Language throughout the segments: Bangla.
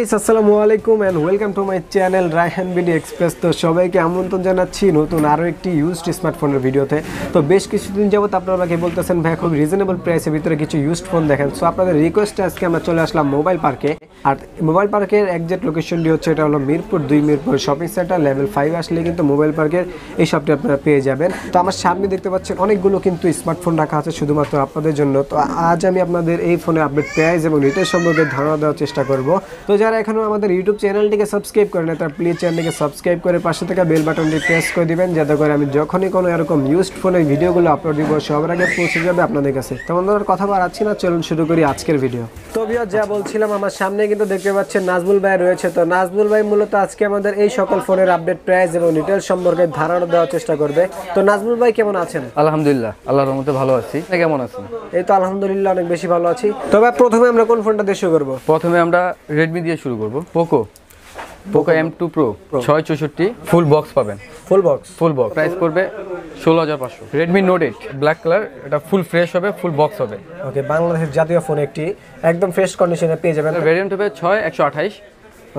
guys, Assalamualaikum and welcome to my channel Ryan BD Express. तो शोभे के आमून तो जाना चीनो तो नारो एक टी used smartphone वीडियो थे तो बेश किसी दिन जब तो आपने वाला के बोलते हैं भाई खूब reasonable price है भीतर किसी used phone देखें तो आपने request आज के हम चले आशला mobile park के আর মোবাইল পার্কের এক্সাক্ট লোকেশনটি হচ্ছে এটা হলো Mirpur 2 Mirpur shopping centre level 5 আসলে কিন্তু মোবাইল পার্কের এই শপটি আপনারা পেয়ে যাবেন। তো আমার সামনে দেখতে পাচ্ছেন অনেকগুলো কিন্তু স্মার্টফোন রাখা আছে শুধুমাত্র আপনাদের জন্য। তো আজ আমি আপনাদের এই ফোনের আপডেট প্রাইস এবং রেটের সম্পর্কে ধারণা দেওয়ার চেষ্টা করব। তো যারা এখনো আমাদের ইউটিউব চ্যানেলটিকে সাবস্ক্রাইব করেন না তারা প্লিজ চ্যানেলটিকে সাবস্ক্রাইব করে পাশে থাকা বেল বাটনটি প্রেস করে দিবেন যাতে করে আমি যখনই কোনো এরকম ইউজড ফোনের ভিডিওগুলো আপলোড দিব সবার আগে পৌঁছে যাবে আপনাদের কাছে। তো বন্ধুরা কথা বাড়াচ্ছি না, চলুন শুরু করি আজকের ভিডিও। তো ভিউয়ার যা বলছিলাম আমার সামনে কিন্তু দেখতে পাচ্ছেন নাজমুল ভাই রয়েছে। তো নাজমুল ভাই মূলত আজকে আমাদের এই সকল ফোনের আপডেট প্রাইস এবং ডিটেইল সম্পর্কে ধারণা দেওয়ার চেষ্টা করবে। তো নাজমুল ভাই কেমন আছেন? আলহামদুলিল্লাহ, আল্লাহর রহমতে ভালো আছি। আপনি কেমন আছেন? এই তো আলহামদুলিল্লাহ অনেক বেশি ভালো আছি। তবে প্রথমে আমরা কোন ফোনটা দিয়ে শুরু করব? প্রথমে আমরা Redmi দিয়ে শুরু করব। Poco M2 Pro 664 ফুল বক্স পাবেন। ফুল বক্স প্রাইস করবে 16500। Redmi Note 8 ব্ল্যাক কালার, এটা ফুল ফ্রেশ হবে, ফুল বক্স হবে। ওকে, বাংলাদেশের জাতীয় ফোন একটি, একদম ফ্রেশ কন্ডিশনে পেয়ে যাবেন। ভেরিয়েন্ট হবে 6128।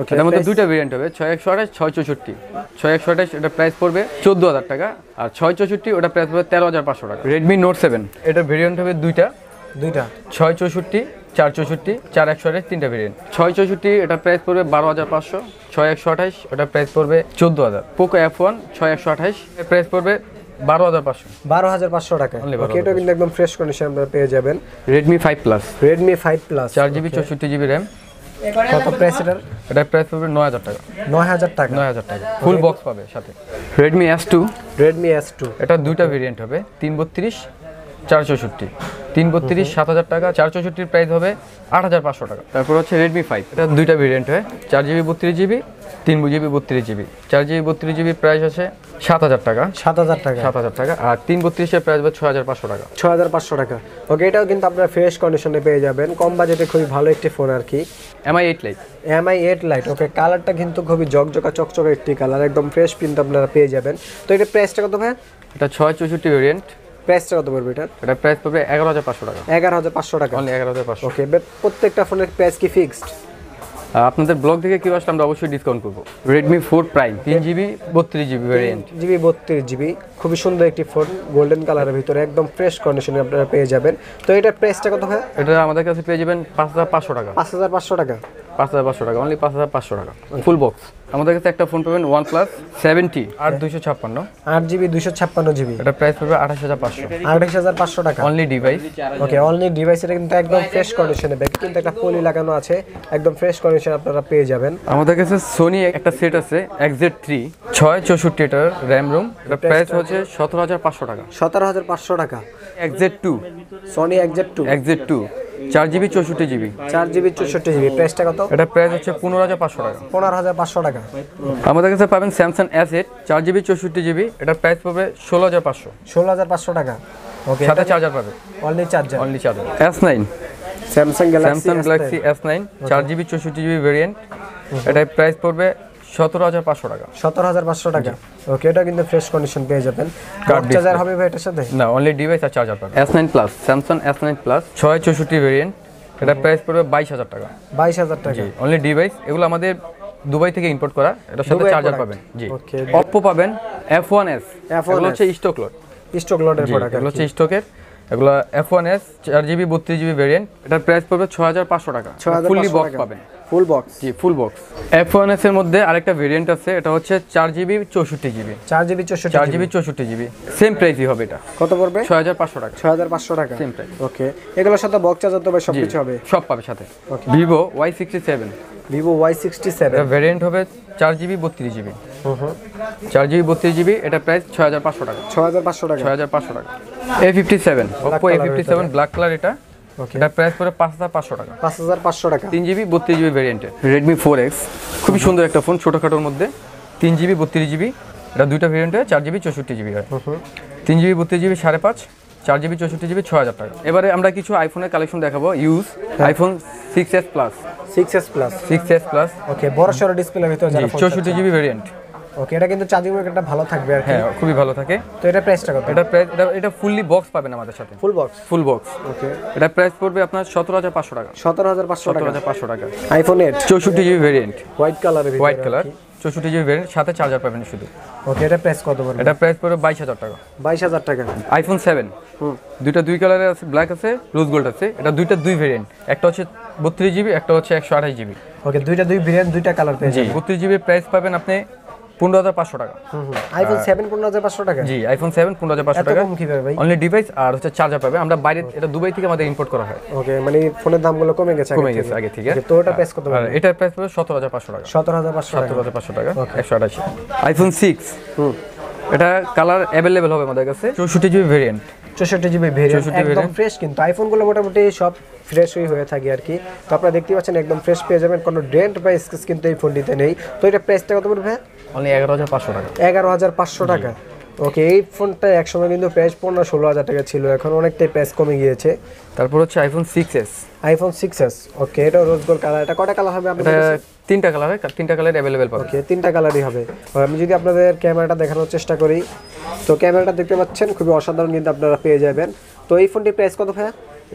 ওকে, এর মধ্যে দুইটা ভেরিয়েন্ট হবে 6128 664। 6128 এটা প্রাইস করবে 14000 টাকা আর 664 ওটা প্রাইস হবে 13500 টাকা। Redmi Note 7 এটা ভেরিয়েন্ট হবে দুইটা 664 464 4128 তিনটা ভেরিয়েন্ট। 664 এটা প্রাইস পড়বে 12500। 6128 ওটা প্রাইস পড়বে 14000। Poco F1 6128 এর প্রাইস পড়বে 12500 টাকা। ওকে, এটা কিন্তু একদম ফ্রেশ কন্ডিশনে আপনারা পেয়ে যাবেন। Redmi 5 Plus 4GB 64GB RAM কত প্রাইস? এটা প্রাইস পড়বে 9000 টাকা। ফুল বক্স পাবে সাথে। Redmi S2 এটা দুইটা ভেরিয়েন্ট হবে 332 464 7000 টাকা। 464 এর প্রাইস হবে 8500 টাকা। তারপর হচ্ছে Redmi 5 এটা দুইটা ভেরিয়েন্ট হয় 4GB 32GB 3GB 32GB 4GB 32GB price আছে 7000 টাকা আর 332 এর প্রাইস হবে 6500 টাকা। ওকে, এটাও কিন্তু আপনারা ফ্রেশ কন্ডিশনে পেয়ে যাবেন, কম বাজেটে খুবই ভালো একটি ফোন আর কি। Mi 8 Lite ওকে, কালারটা কিন্তু খুবই ঝকঝকা চকচকে একটি কালার, একদম ফ্রেশ প্রিন্ট আপনারা পেয়ে যাবেন। তো এটা প্রাইসটা কত ভাই? এটা 664 ভেরিয়েন্ট প্রাইসটা কত পড়বে? এটা প্রাইস পড়বে 11500 টাকা। 11500 টাকা, অনলি 11500। ওকে, প্রত্যেকটা ফোনের প্রাইস কি ফিক্সড? আপনাদের ব্লগ থেকে কি আসলে আমরা অবশ্যই ডিসকাউন্ট করব। Redmi 4 Prime 3GB 32GB variant 32GB খুব সুন্দর একটি ফোন, গোল্ডেন কালারের ভিতরে একদম ফ্রেশ কন্ডিশনে আপনারা পেয়ে যাবেন। তো এটা প্রাইসটা কত হয়? এটা আমাদের কাছে পেয়ে যাবেন 5500 টাকা, অনলি 5500 টাকা, ফুল বক্স। আমাদের কাছে একটা ফোন পাবেন OnePlus 70 8256 8GB 256GB এটা প্রাইস পড়বে 28500 টাকা, only device. Okay, only device, এটা কিন্তু একদম ফ্রেশ কন্ডিশনে, ব্যাক কিন্তু একটা পলি লাগানো আছে, একদম ফ্রেশ কন্ডিশন আপনারা পেয়ে যাবেন। আমাদের কাছে Sony একটা সেট আছে XZ3 664 এটার RAM ROM, এটা প্রাইস হচ্ছে 17500 টাকা। 17500 টাকা। XZ2 Sony XZ2 4GB 64GB প্রাইসটা কত? এটা প্রাইস হচ্ছে 15500 টাকা। আমাদের কাছে পাবেন Samsung S8 4GB 64GB এটা প্রাইস পড়বে 16500 টাকা। ওকে, সাথে চার্জার পাবে, only charger. S9 Samsung Galaxy S9 4GB 64GB variant, এটা প্রাইস পড়বে 17500 টাকা। ওকে, এটা কিন্তু ফ্রেশ কন্ডিশন পেয়ে যাবেন। চার্জার হবে ভাই এটার সাথে? না, অনলি ডিভাইস আর চার্জার পাবেন। Samsung S9 Plus 664 ভেরিয়েন্ট, এটা প্রাইস পড়বে 22000 টাকা, অনলি ডিভাইস। এগুলো আমাদের দুবাই থেকে ইম্পোর্ট করা, এটার সাথে চার্জার পাবেন। ওকে, Oppo পাবেন F1S, এগুলো হচ্ছে স্টক লটের প্রোডাক্ট, এগুলো হচ্ছে স্টকের। এগুলো F1S 4GB 32GB ভেরিয়েন্ট, এটা প্রাইস পড়বে 6500 টাকা, ফুললি বক্স পাবেন। ফুল বক্স F1S এর মধ্যে আরেকটা ভেরিয়েন্ট আছে, এটা হচ্ছে 4GB 64GB সেম প্রাইসই হবে। এটা কত পড়বে? 6500 টাকা সেম প্রাইস। ওকে, এগুলোর সাথে বক্স চার্জার তো ভাই সবকিছু হবে, সব পাবে সাথে। Vivo Y67 এটা ভেরিয়েন্ট হবে 4GB 32GB 4GB 32GB এটা প্রাইস 6500 টাকা। A57 Oppo A57 black colour, এটা এটা প্রাইস পড়ে 5500 টাকা 3GB 32GB ভেরিয়েন্টে। Redmi 4X খুবই সুন্দর একটা ফোন, ছোটখাটোর মধ্যে 3GB 32GB এটা দুইটা ভেরিয়েন্টে 4GB 64GB হয়। 3GB 32GB 5.5 4GB 64GB 6000 টাকা। এবারে আমরা কিছু আইফোনের কালেকশন দেখাবো use. iPhone 6S Plus 6S Plus okay, বড় সরো ডিসপ্লে ভিতরে 64GB ভেরিয়েন্ট ওকে, এটা কিন্তু চার্জিং ব্যাকআপ এটা ভালো থাকবে আর হ্যাঁ খুবই ভালো থাকে। তো এটা প্রাইসটা কত? এটা এটা ফুললি বক্স পাবেন আমাদের সাথে, ফুল বক্স, ফুল বক্স। ওকে, এটা প্রাইস পড়বে আপনার 17500 টাকা। 17500 টাকা, 17500 টাকা। আইফোন 8 64GB ভেরিয়েন্ট, হোয়াইট কালারে, হোয়াইট কালার, 64GB ভেরিয়েন্ট, সাথে চার্জার পাবেন শুধু। ওকে, এটা প্রাইস কত পড়বে? এটা প্রাইস পড়বে 22000 টাকা, 22000 টাকা। আইফোন 7 দুইটা দুই কালারে আছে, ব্ল্যাক আছে, রোজ গোল্ড আছে। এটা দুইটা দুই ভেরিয়েন্ট, একটা হচ্ছে 32GB, একটা হচ্ছে 128GB। ওকে, দুইটা দুই ভেরিয়েন্ট, দুইটা কালার পেয়ে যাবেন। 32GB প্রাইস পাবেন আপনি 15500 টাকা। আইফোন 7 15500 টাকা। জি, আইফোন 7 15500 টাকা। কম কিভাবে ভাই? অনলি ডিভাইস আর হচ্ছে চার্জার পাবে। আমরা বাইরে এটা দুবাই থেকে আমাদের ইম্পোর্ট করা হয়। ওকে, মানে ফোনের দামগুলো কমে গেছে আগে থেকে। তো এটা প্রাইস কত হবে? এটা প্রাইস হবে 17500 টাকা, 17500 টাকা, 128। আইফোন 6 এটা কালার अवेलेबल হবে আমাদের কাছে। 64GB ভেরিয়েন্ট, 64GB ভেরিয়েন্ট, একদম ফ্রেশ। কিন্তু আইফোন গুলো মোটামুটি সব ফ্রেশই হয়ে থাকে আর কি। তো আপনারা দেখতে পাচ্ছেন একদম ফ্রেশ পেয়ে যাবেন, কোনো ডেন্ট বা স্ক্র্যাচ কিন্তু এই ফোনটিতে নেই। তো এটা প্রাইসটা কত পড়বে? অনলি 11500 টাকা, 11500 টাকা। ওকে, এই ফোনটা একসময় কিন্তু প্রাইস 15-16000 টাকা ছিল, এখন অনেকটাই প্রাইস কমে গিয়েছে। তারপর হচ্ছে আইফোন 6s, আইফোন 6s। ওকে, এটা রোজ গোল্ড কালার। এটা কয়টা কালার হবে আপনাদের? তিনটা কালার, তিনটা কালার अवेलेबल পাবেন। ওকে, তিনটা কালারই হবে। আমি যদি আপনাদের ক্যামেরাটা দেখানোর চেষ্টা করি, তো ক্যামেরাটা দেখতে পাচ্ছেন খুবই অসাধারণ কিন্তু আপনারা পেয়ে যাবেন। তো এই ফোনটির প্রাইস কত ভাই?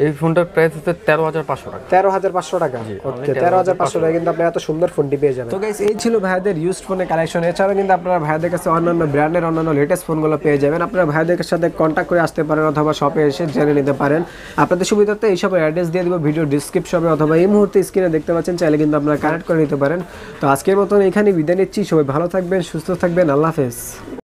এই ফোনটার প্রাইস হচ্ছে 13500 টাকা, 13500 টাকা। ওকে, 13500 টাকা কিন্তু আপনি এত সুন্দর ফোনটি পেয়ে যাবেন। তো গাইস, এই ছিল ভাইয়াদের ইউজড ফোনের কালেকশন। এছাড়াও কিন্তু আপনারা ভাইয়াদের কাছে অন্যান্য ব্র্যান্ডের অন্যান্য লেটেস্ট ফোনগুলো পেয়ে যাবেন। আপনারা ভাইয়াদের সাথে কন্ট্যাক্ট করে আসতে পারেন অথবা শপে এসে জেনে নিতে পারেন। আপনাদের সুবিধার্থে এই সবের অ্যাড্রেস দিয়ে দেবো ভিডিও ডিসক্রিপশনে, অথবা এই মুহূর্তে স্ক্রিনে দেখতে পাচ্ছেন, চাইলে কিন্তু আপনারা কানেক্ট করে নিতে পারেন। তো আজকের মতন এখানেই বিদায় নিচ্ছি। সবাই ভালো থাকবেন, সুস্থ থাকবেন। আল্লাহ হাফেজ।